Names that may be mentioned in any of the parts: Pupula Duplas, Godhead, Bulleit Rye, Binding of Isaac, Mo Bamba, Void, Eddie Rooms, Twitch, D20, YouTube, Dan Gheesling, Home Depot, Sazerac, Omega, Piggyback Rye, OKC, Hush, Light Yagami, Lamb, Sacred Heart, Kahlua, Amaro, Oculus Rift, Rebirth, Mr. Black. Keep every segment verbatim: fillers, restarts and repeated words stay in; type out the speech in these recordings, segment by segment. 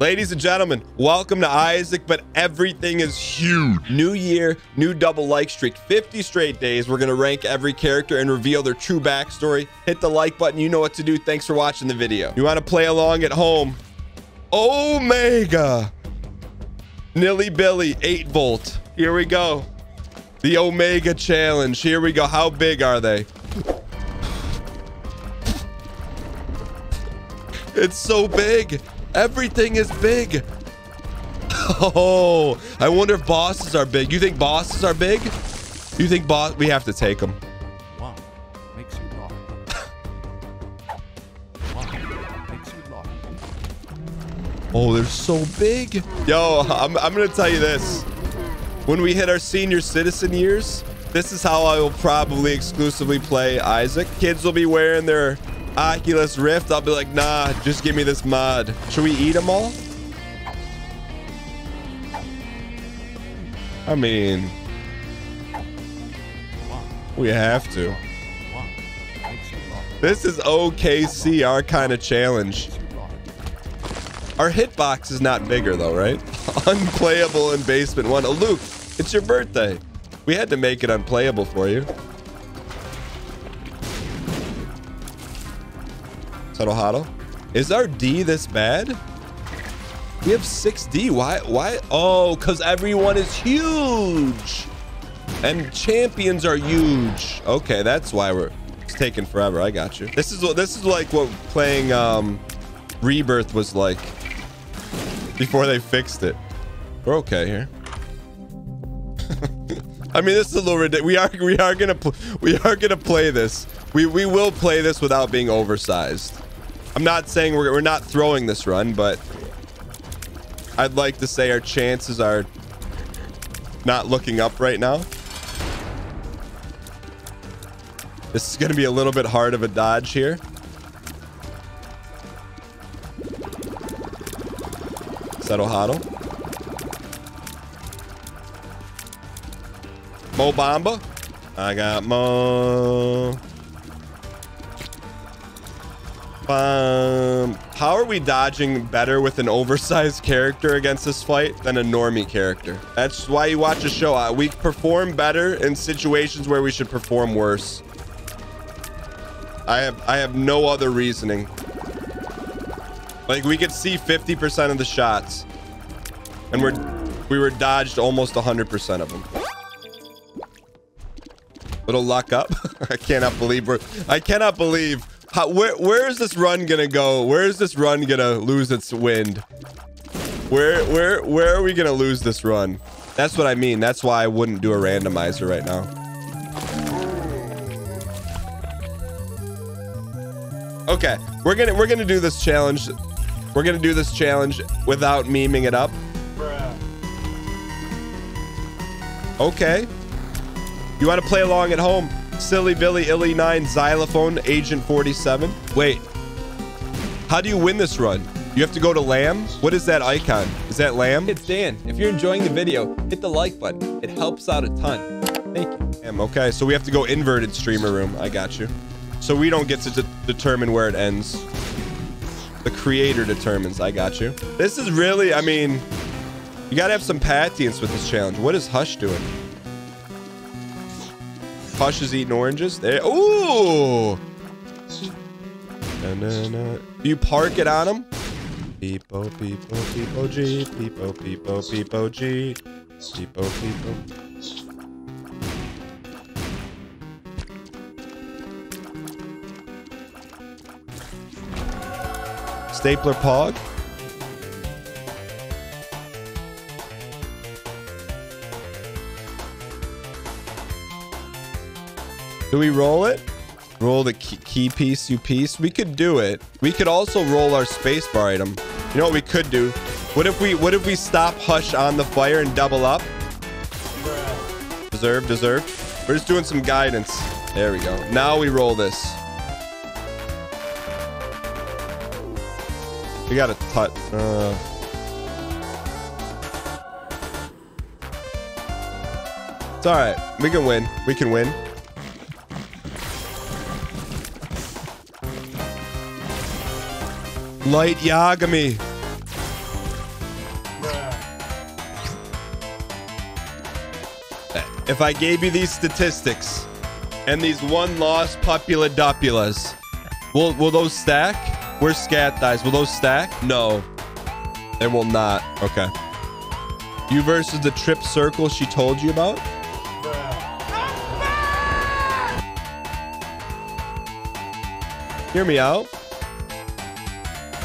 Ladies and gentlemen, welcome to Isaac, but everything is huge. New year, new double like streak, fifty straight days. We're going to rank every character and reveal their true backstory. Hit the like button. You know what to do. Thanks for watching the video. You want to play along at home? Omega. Nilly Billy, eight volt. Here we go. The Omega challenge. Here we go. How big are they? It's so big. Everything is big. Oh, I wonder if bosses are big. You think bosses are big? You think boss? We have to take them. Wow. Makes you laugh. Wow. Makes you laugh. Oh, they're so big. Yo, I'm, I'm going to tell you this. When we hit our senior citizen years, this is how I will probably exclusively play Isaac. Kids will be wearing their Oculus Rift. I'll be like, nah, just give me this mod. Should we eat them all? I mean, we have to. This is O K C, our kind of challenge. Our hitbox is not bigger though, right? Unplayable in basement one. Oh, Luke, it's your birthday. We had to make it unplayable for you. Huddle, huddle. Is our D this bad? We have six D. Why? Why? Oh, because everyone is huge. And champions are huge. Okay, that's why we're it's taking forever. I got you. This is what this is like what playing um, Rebirth was like before they fixed it. We're okay here. I mean, this is a little ridiculous. We are we are gonna we are gonna play this. We we will play this without being oversized. I'm not saying we're, we're not throwing this run, but I'd like to say our chances are not looking up right now. This is going to be a little bit hard of a dodge here. Settle huddle. Mo Bamba. I got Mo. Um, how are we dodging better with an oversized character against this fight than a normie character? That's why you watch a show. We perform better in situations where we should perform worse. I have I have no other reasoning. Like, we could see fifty percent of the shots, and we're we were dodged almost one hundred percent of them. Little luck up. I cannot believe we're. I cannot believe. How, where, where is this run gonna go? Where is this run gonna lose its wind? Where, where, where are we gonna lose this run? That's what I mean. That's why I wouldn't do a randomizer right now. Okay, we're gonna we're gonna do this challenge. We're gonna do this challenge without memeing it up. Okay. You want to play along at home? Silly Billy, Illy nine, Xylophone, Agent forty-seven. Wait, how do you win this run? You have to go to Lamb? What is that icon? Is that Lamb? It's Dan. If you're enjoying the video, hit the like button. It helps out a ton. Thank you. Damn, okay, so we have to go inverted streamer room. I got you. So we don't get to de- determine where it ends. The creator determines. I got you. This is really, I mean, you got to have some patience with this challenge. What is Hush doing? Hush is eating oranges. There. Ooh. Na, na, na. You park it on him. Peepo, peepo, peepo, G. Peepo, peepo, peepo, G. Peepo, peepo. Stapler Pog. Do we roll it? Roll the key, key piece, you piece. We could do it. We could also roll our spacebar item. You know what we could do? What if we what if we stop Hush on the fire and double up? Deserve, deserve. We're just doing some guidance. There we go. Now we roll this. We got a tut. Uh. It's all right. We can win. We can win. Light Yagami. if I gave you these statistics and these one loss Pupula Duplas, will will those stack? We're scat guys. Will those stack? No, they will not. Okay. You versus the trip circle she told you about. Hear me out.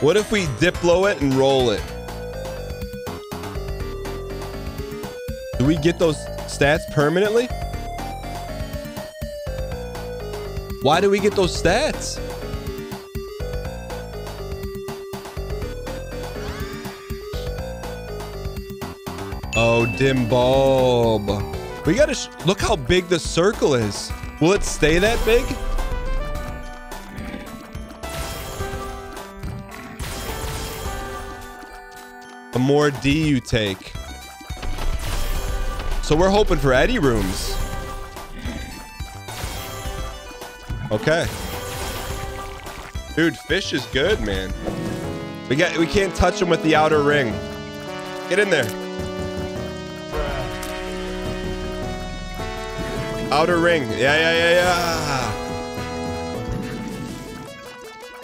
What if we diplo it and roll it? Do we get those stats permanently? Why do we get those stats? Oh, dim bulb. We gotta sh- look how big the circle is. Will it stay that big? The more D you take. So we're hoping for Eddie Rooms. Okay. Dude, fish is good, man. We got we can't touch him with the outer ring. Get in there. Outer ring. Yeah, yeah, yeah, yeah.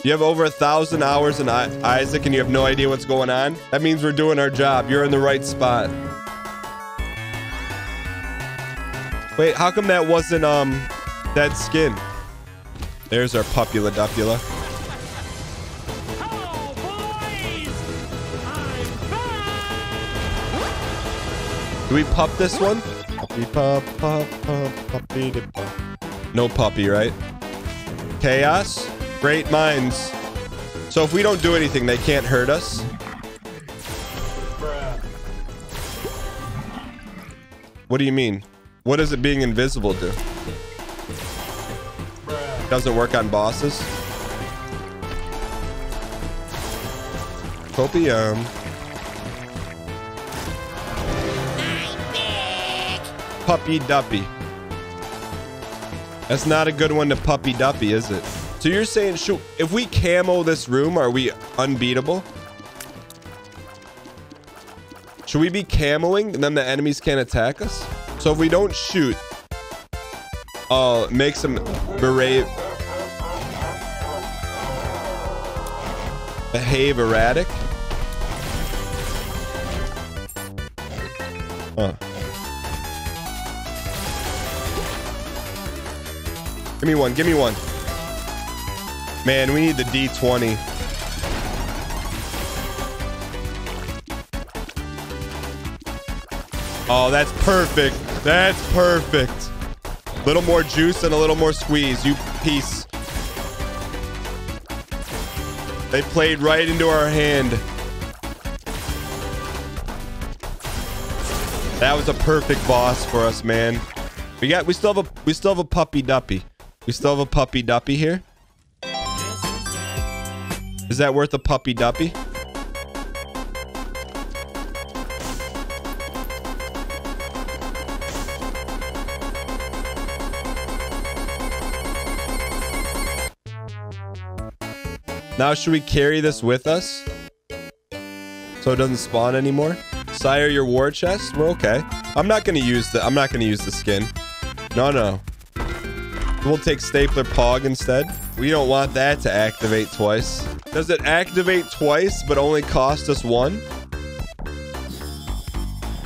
You have over a thousand hours in Isaac and you have no idea what's going on? That means we're doing our job. You're in the right spot. Wait, how come that wasn't um that skin? There's our Pupula Dupula. Hello, boys. I'm back. Do we pup this one? Puppy pup pup pup puppy de pup. No puppy, right? Chaos, great minds. So if we don't do anything, they can't hurt us. What do you mean? What does it being invisible do? Doesn't work on bosses. Copium. Puppy Duppy. That's not a good one to Puppy Duppy, is it? So you're saying, shoot, if we camo this room, are we unbeatable? Should we be camoing and then the enemies can't attack us? So if we don't shoot, uh, make some berate, behave erratic. Huh. Give me one, give me one. Man, we need the D twenty. Oh, that's perfect. That's perfect. A little more juice and a little more squeeze. You piece. They played right into our hand. That was a perfect boss for us, man. We got. We still have a. We still have a Puppy Duppy. We still have a Puppy Duppy here. Is that worth a Puppy Duppy? Now, should we carry this with us? So it doesn't spawn anymore? Sire your war chest? We're okay. I'm not gonna use the I'm not gonna use the skin. No, no. We'll take Stapler Pog instead. We don't want that to activate twice. Does it activate twice but only cost us one?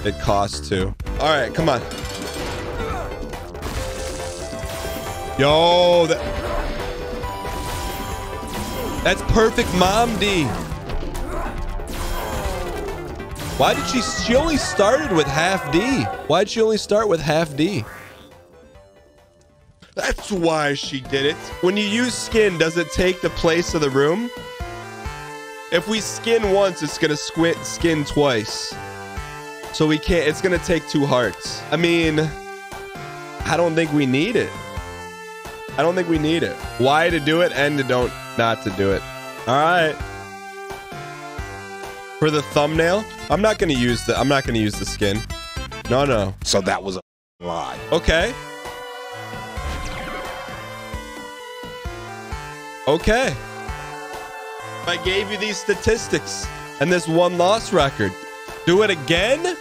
It costs two. Alright, come on. Yo, that That's perfect Mom D. Why did she, she only started with half D. Why'd she only start with half D? That's why she did it. When you use skin, does it take the place of the room? If we skin once, it's gonna squint skin twice. So we can't, it's gonna take two hearts. I mean, I don't think we need it. I don't think we need it. Why to do it and to don't. Not to do it. All right. For the thumbnail, I'm not gonna use the. I'm not gonna use the skin. No, no. So that was a lie. Okay. Okay. I gave you these statistics and this one loss record. Do it again?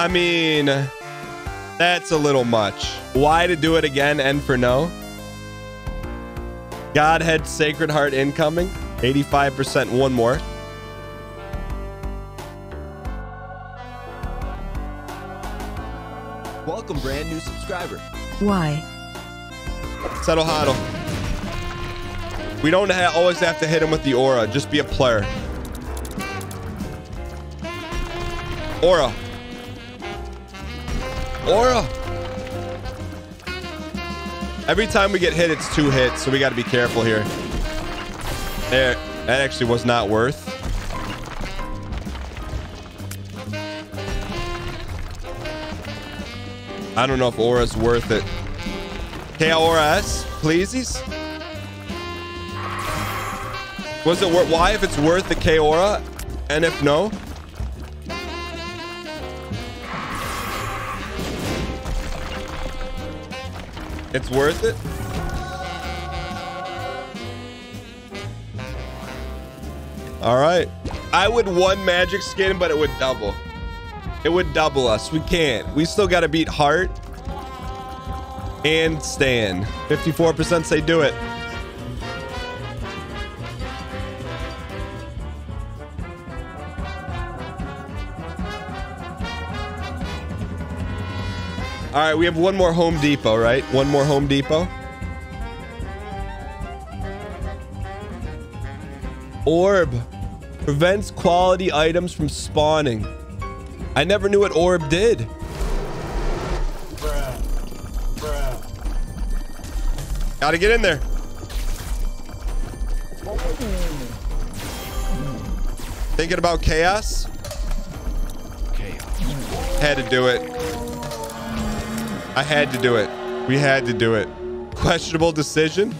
I mean, that's a little much. Why to do it again and for no? Godhead Sacred Heart incoming. eighty-five percent, one more. Welcome, brand new subscriber. Why? Settle hodl. We don't ha always have to hit him with the aura. Just be a player. Aura. Aura. Every time we get hit, it's two hits, so we got to be careful here. There. That actually was not worth. I don't know if aura's worth it. K aura S, please. Was it worth? Why if it's worth the K aura, and if no? It's worth it. All right. I would one magic skin, but it would double. It would double us. We can't. We still got to beat Heart and Stan. fifty-four percent say do it. All right, we have one more Home Depot, right? One more Home Depot. Orb prevents quality items from spawning. I never knew what orb did. Bruh. Bruh. Gotta get in there. Thinking about chaos? Chaos. Had to do it. I had to do it. We had to do it. Questionable decision?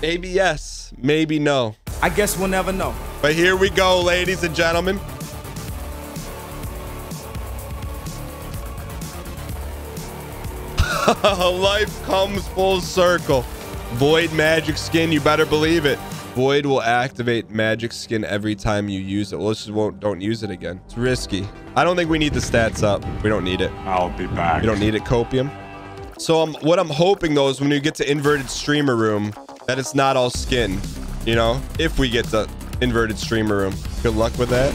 Maybe yes, maybe no. I guess we'll never know. But here we go, ladies and gentlemen. Life comes full circle. Void magic skin, you better believe it. Void will activate magic skin every time you use it. Well, let's just won't, don't use it again. It's risky. I don't think we need the stats up. We don't need it. I'll be back. We don't need it, Copium. So um, what I'm hoping, though, is when you get to Inverted Streamer Room, that it's not all skin, you know, if we get to Inverted Streamer Room. Good luck with that.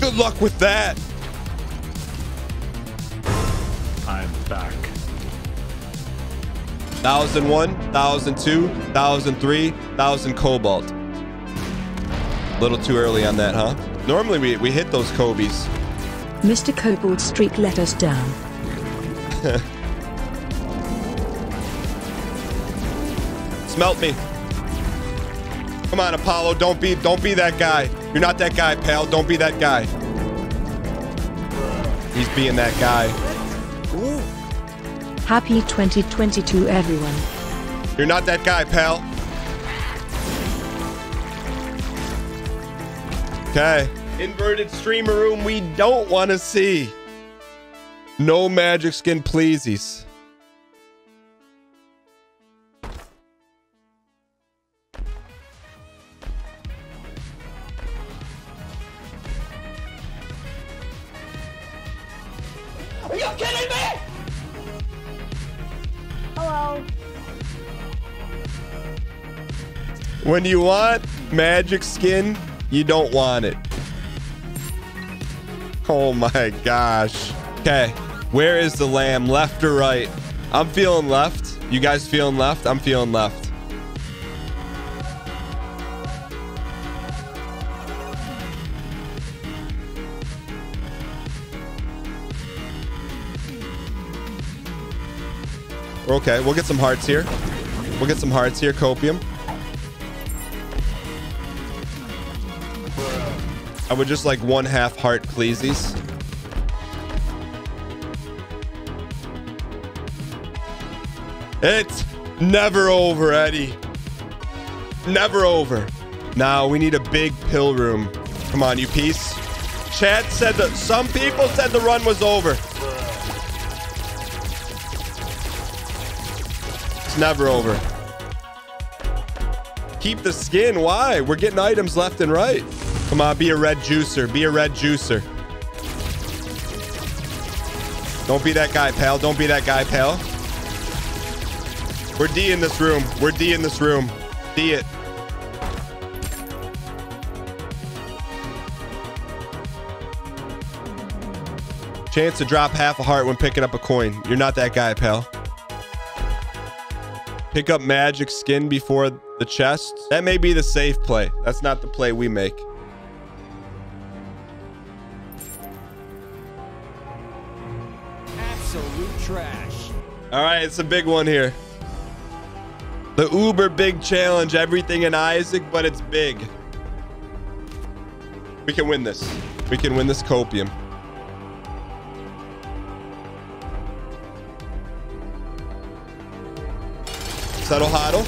Good luck with that. I'm back. one thousand one, one thousand two, one thousand three, one thousand Cobalt. A little too early on that, huh? Normally, we, we hit those Kobe's. Mister Cobalt Streak let us down. Smelt me. Come on, Apollo. Don't be don't be that guy. You're not that guy, pal. Don't be that guy. He's being that guy. Ooh. Happy twenty twenty-two, everyone. You're not that guy, pal. Okay. Inverted Streamer Room we don't want to see. No magic skin pleasies. Are you kidding me? Hello. When you want magic skin, you don't want it. Oh my gosh. Okay. Where is the lamb? Left or right? I'm feeling left. You guys feeling left? I'm feeling left. Okay, we'll get some hearts here. We'll get some hearts here, Copium. I would just like one half heart, pleaseies. It's never over, Eddie. Never over. Now we need a big pill room. Come on, you piece. Chat said that some people said the run was over. It's never over. Keep the skin. Why? We're getting items left and right. Come on, be a red juicer. Be a red juicer. Don't be that guy, pal. Don't be that guy, pal. We're D in this room. We're D in this room. D it. Chance to drop half a heart when picking up a coin. You're not that guy, pal. Pick up magic skin before the chest. That may be the safe play. That's not the play we make. Absolute trash. All right, it's a big one here. The uber big challenge. Everything in Isaac, but it's big. We can win this. We can win this copium. Settle hodl.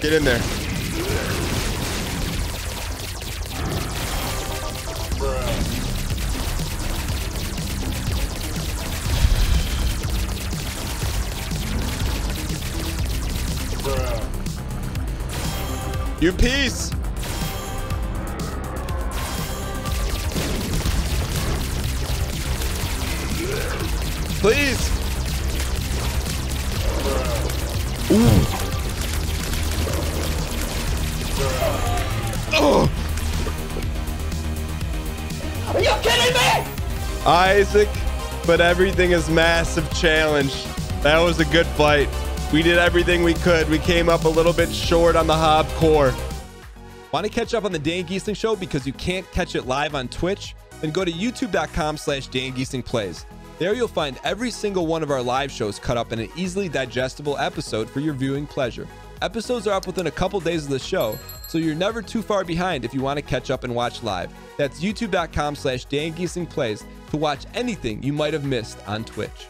Get in there. Bruh. Bruh. You peace. Please. Ooh. Oh. Are you kidding me? Isaac, but everything is massive challenge. That was a good fight. We did everything we could. We came up a little bit short on the hob core. Want to catch up on the Dan Gheesling Show because you can't catch it live on Twitch? Then go to youtube dot com slash Dan Gheesling Plays. There you'll find every single one of our live shows cut up in an easily digestible episode for your viewing pleasure. Episodes are up within a couple days of the show, so you're never too far behind if you want to catch up and watch live. That's youtube dot com slash Dan Gheesling Plays to watch anything you might have missed on Twitch.